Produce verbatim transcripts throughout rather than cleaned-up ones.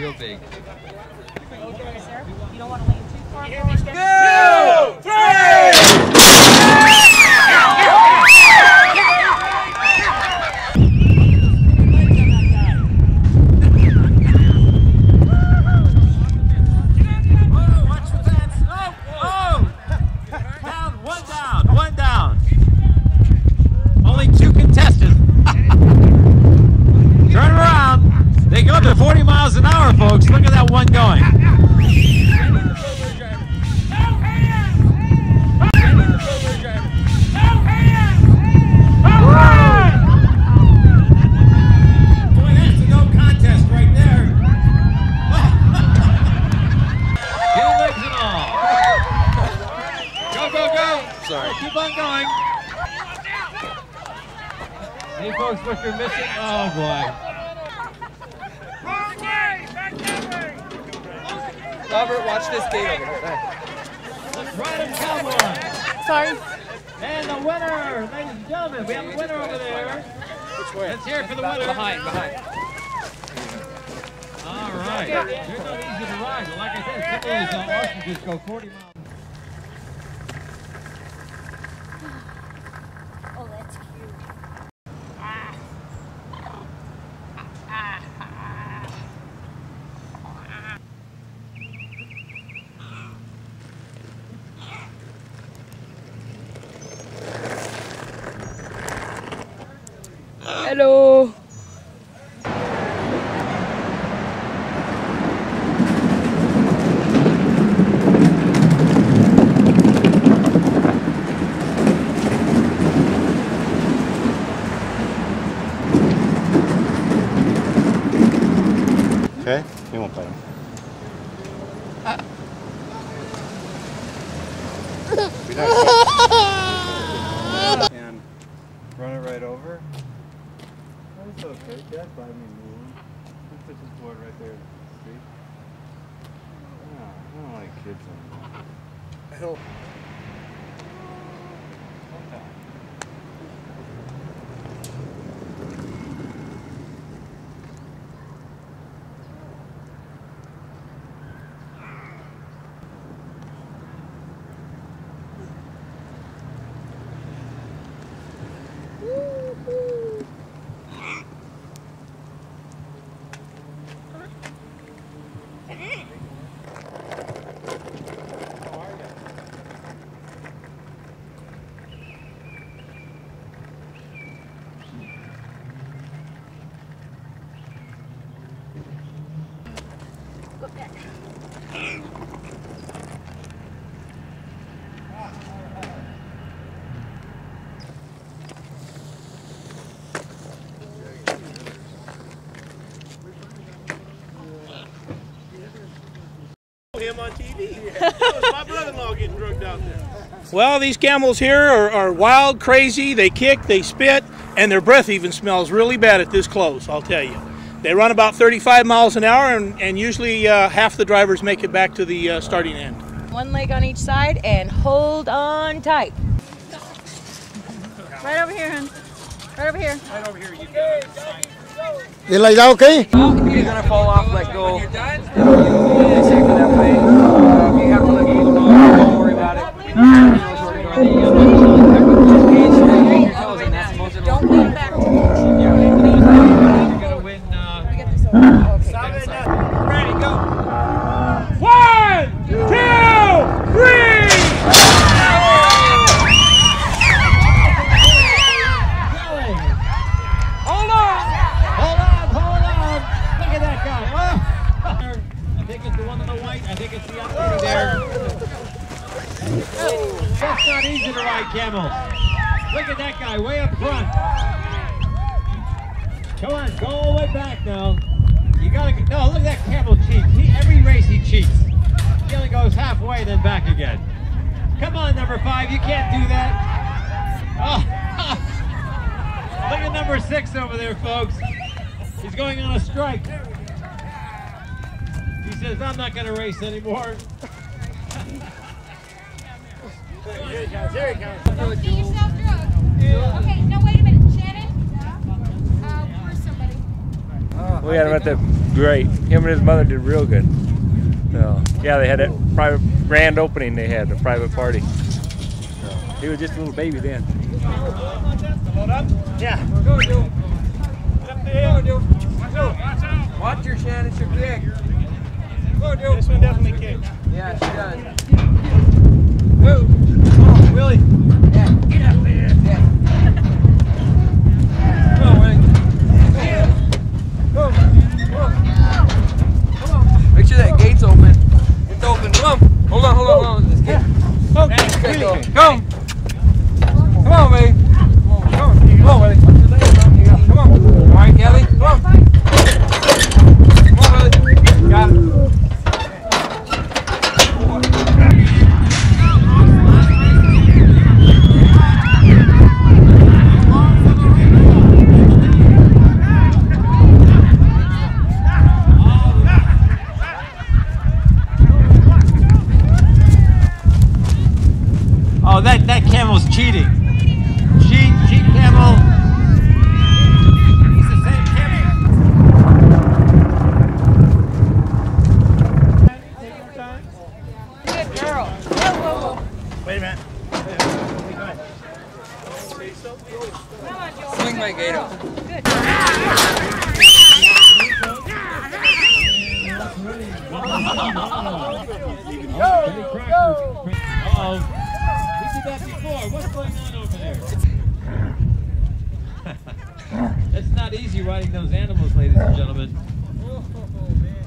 real big. Okay, sir. You don't want to lean too far forward. Two, three! Watch the fence. Oh, oh! Down, one down, one down. Only two contestants. Turn around. They go up to forty miles an hour, folks. Look at that one going. Keep on going. Hey folks, what you're missing? Oh boy. Wrong way! Back that way! Robert, watch this gate over here. Let's ride him down. Sorry. And the winner, ladies and gentlemen, we have a winner over there. Which way? Let's hear it for the winner. Behind, behind. All right. There's no easy to ride, but like I said, some of these horses just go forty miles. Hello. Okay, you won't play him. And run it right over. That's okay, Dad by me moving. Let's put this board right there. See? No, I don't like kids anymore. Help. Him on T V. That was my brother-in-law getting drugged out there. Well, these camels here are, are wild, crazy. They kick, they spit, and their breath even smells really bad at this close, I'll tell you. They run about thirty-five miles an hour, and, and usually uh, half the drivers make it back to the uh, starting end. One leg on each side, and hold on tight. Right over here, hon. Right over here. Right over here. You go. You like that okay? Well, if you're going to fall off, let go. When you're done, it's safer that way. Uh, if you have to let go, don't worry about it. You know where to go. You know where to go. Don't lean back. You're going to win. Uh, get this over. Seven, uh, ready, go. One, two, three. I think it's the other there. Oh, that's not easy to ride camels. Look at that guy way up front. Come on, go all the way back now. You gotta no. Look at that camel cheat. He, every race he cheats. He only goes halfway then back again. Come on, number five. You can't do that. Oh, look at number six over there, folks. He's going on a strike. He says, I'm not going to race anymore. Here he comes, here he comes. Don't get yourself drugged. Yeah. Okay, now wait a minute. Shannon, uh, where's somebody? Uh, we got him right there. great. Him and his mother did real good. So, yeah, they had that private grand opening they had, a private party. So, he was just a little baby then. Yeah. Watch your Shannon, she'll kick. This one definitely kicks. Yeah, she does. Whoa. Come on, Willie. Yeah. Get up there. Yeah. Come on, Willie. Go. Whoa. Come on. Make sure that gate's open. It's open. Hold on, hold on, hold on. This gate. Oh, okay, go. Go. Come on, Willie. Come on, come on, Willie. Come on. All right, Kelly. Come on. Come on, Willie. Got it. Oh, that, that camel's cheating. Cheat, cheat camel. It's the same camel. Wait a minute. Swing my gator. Go, go. Uh-oh. That before. What's going on over there? It's not easy riding those animals, ladies and gentlemen. Oh, man.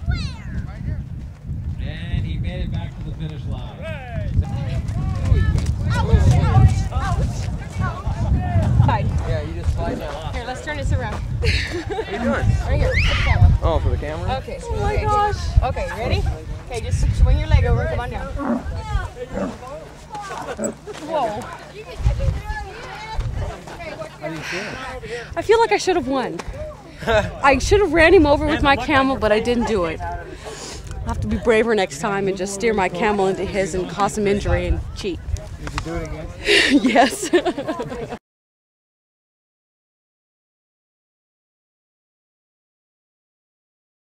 And he made it back to the finish line. Hey. Yeah, you just slide down. Here, let's turn this around. What are you doing? Right here, for the camera. Oh, for the camera? Okay. Oh my okay. gosh. Okay, ready? Okay, just swing your leg over. Come on down. Yeah. Whoa. I feel like I should have won. I should have ran him over with my camel, but I didn't do it. I'll have to be braver next time and just steer my camel into his and cause him injury and cheat. Did you do it again? Yes.